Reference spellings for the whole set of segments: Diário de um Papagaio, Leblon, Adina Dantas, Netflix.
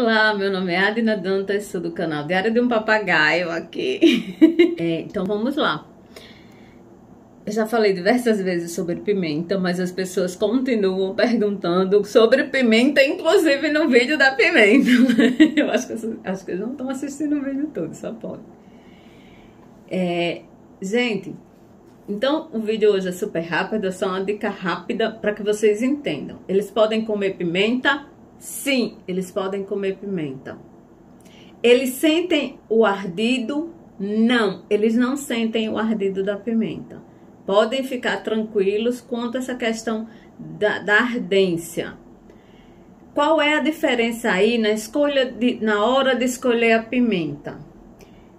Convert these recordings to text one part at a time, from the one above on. Olá, meu nome é Adina Dantas, sou do canal Diário de um Papagaio aqui. Então vamos lá. Eu já falei diversas vezes sobre pimenta, mas as pessoas continuam perguntando sobre pimenta, inclusive no vídeo da pimenta. Eu acho que eles não estão assistindo o vídeo todo, só pode. Gente, então o vídeo hoje é super rápido, é só uma dica rápida para que vocês entendam. Eles podem comer pimenta? Sim, eles podem comer pimenta. Eles sentem o ardido? Não, eles não sentem o ardido da pimenta. Podem ficar tranquilos quanto a essa questão da ardência. Qual é a diferença aí na hora de escolher a pimenta?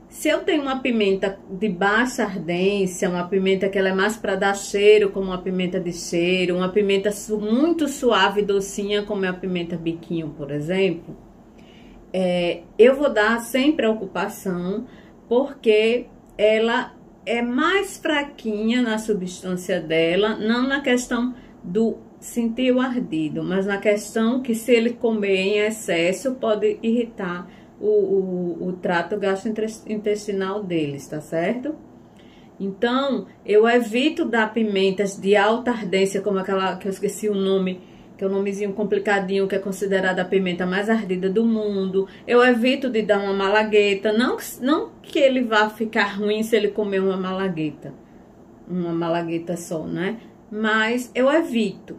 Se eu tenho uma pimenta de baixa ardência, uma pimenta que ela é mais para dar cheiro, como a pimenta de cheiro, uma pimenta muito suave e docinha, como é a pimenta biquinho, por exemplo, eu vou dar sem preocupação, porque ela é mais fraquinha na substância dela, não na questão do sentir o ardido, mas na questão que se ele comer em excesso pode irritar o trato gastrointestinal deles, tá certo? Então, eu evito dar pimentas de alta ardência, como aquela que eu esqueci o nome, que é um nomezinho complicadinho, que é considerada a pimenta mais ardida do mundo. Eu evito de dar uma malagueta, não que ele vá ficar ruim se ele comer uma malagueta só, né? Mas eu evito.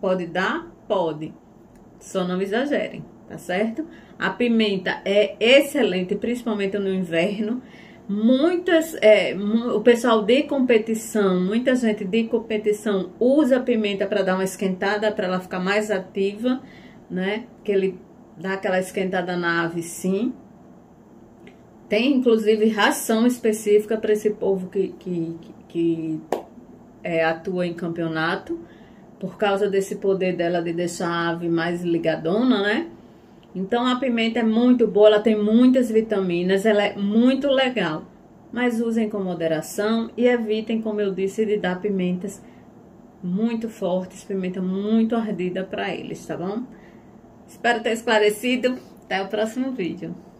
Pode dar? Pode. Só não exagerem, tá certo? A pimenta é excelente, principalmente no inverno. O pessoal de competição, muita gente de competição usa a pimenta para dar uma esquentada, para ela ficar mais ativa, né? Que ele dá aquela esquentada na ave, sim. Tem inclusive ração específica para esse povo que atua em campeonato, por causa desse poder dela de deixar a ave mais ligadona, né? Então, a pimenta é muito boa, ela tem muitas vitaminas, ela é muito legal. Mas usem com moderação e evitem, como eu disse, de dar pimentas muito fortes, pimenta muito ardida para eles, tá bom? Espero ter esclarecido. Até o próximo vídeo.